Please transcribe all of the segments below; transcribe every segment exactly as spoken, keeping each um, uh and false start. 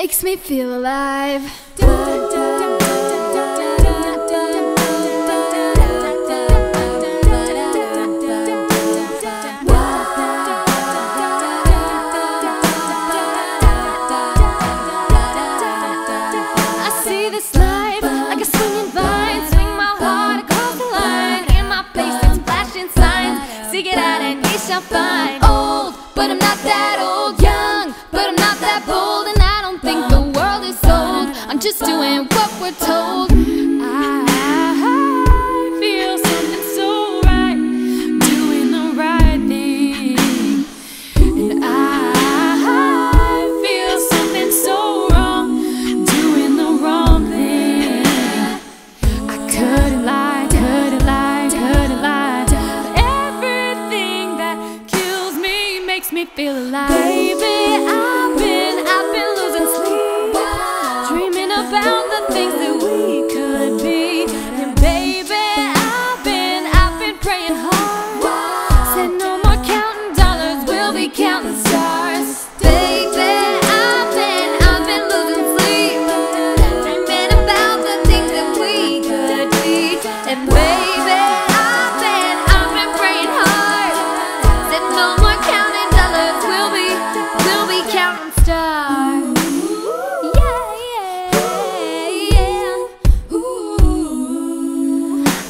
makes me feel alive. I see this life like a swinging vine, swing my heart across the line. In my face it's flashing signs, seek it out and you shall find. Old, but I'm not that old. Young, but I'm not that bold. And I don't think the world is sold, I'm just doing what we're told. I feel something so right, doing the right thing. And I feel something so wrong, doing the wrong thing. I couldn't lie, couldn't lie, couldn't lie. Everything that kills me makes me feel alive. Baby, I've been, I've been losing sleep, dreaming about the things that we could be. And baby, I've been, I've been praying hard, said no more counting dollars, we'll be counting stars. Baby, I've been, I've been losing sleep, dreaming about the things that we could be. And baby, I've been, I've been praying hard, said no more counting dollars, we'll be, we'll be counting stars.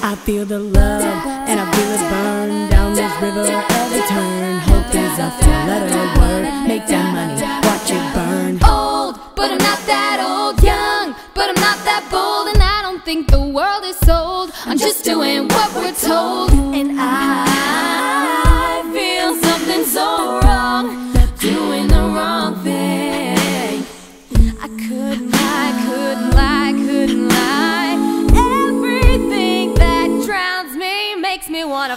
I feel the love, and I feel it burn down this river of return. Hope is a four-letter word, make that money, watch it burn. Old, but I'm not that old. Young, but I'm not that bold. And I don't think the world is sold, I'm just doing what we're told. And I feel something so wrong, doing the wrong thing. I couldn't lie, couldn't lie, couldn't lie. Everything that drowns me makes me wanna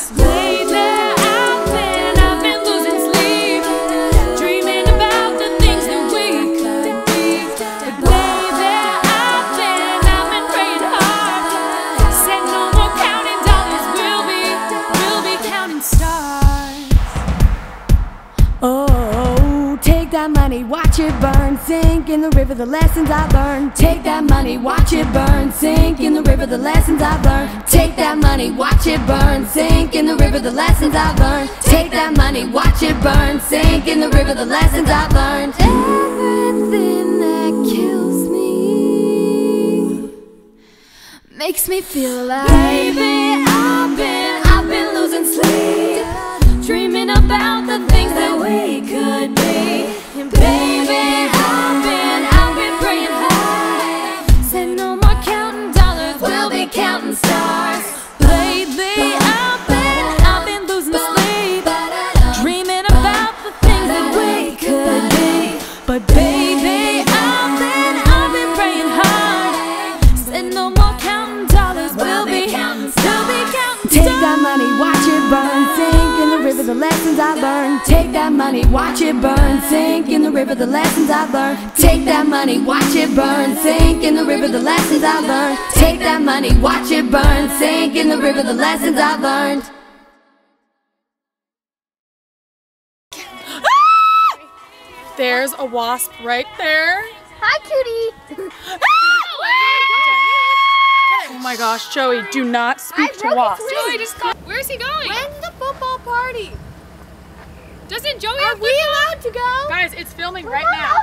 Lately I've been, I've been losing sleep, dreaming about the things that we could be. But baby, I've been, I've been praying hard, said no more counting dollars, we'll be, we'll be counting stars. Oh, take that money, watch it burn, sink in the river, the lessons I've learned. Take that money, watch it burn, sink in the river, the lessons I've learned. Take that money, watch it burn, sink in the river, the lessons I've learned. Take that money, watch it burn, sink in the river, the lessons I've learned. Everything that kills me makes me feel alive. Baby, I've been, I've been losing sleep, dreaming about the things that we could be. And baby, I've been, I've been praying hard, said no more counting dollars, we'll be counting stars. Lately, I've been, I've been losing sleep, dreaming about the things that we could be. But baby, I've been, I've been praying hard, said no more counting dollars, we'll be counting stars. Take that money, watch it burn, sink in the river, the lessons I learned. Take that money, watch it burn, sink in the river, the lessons I learned. Take that money, watch it burn, sink in the river, the lessons I learned. Take that money, watch it burn, sink in the river, the lessons I learned. There's a wasp right there. Hi, cutie. Oh my gosh, Joey, do not speak to wasps. Joey, just stop. Where is he going? When's the football party? Doesn't Joey have football? Are we allowed to go? Guys, it's filming right now.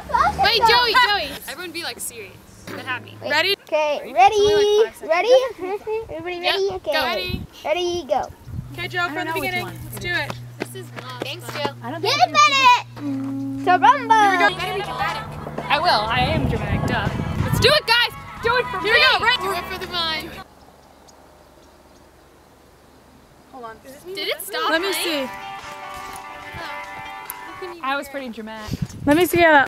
Wait, Joey, Joey. Everyone be like serious but happy. Ready? Okay, ready. Ready? Everybody ready? Okay. Ready? Ready, go. Okay, Joe, from the beginning. Let's do it. This is love. Thanks, Joe. Get a minute. Sarumba. Here we go. You gotta be dramatic. I will. I am dramatic, duh. Let's do it, guys. Do it for Here me. We go, right? Do it for the vine. Hold on. Did it stop? Let me see. I was pretty dramatic. Let me see how that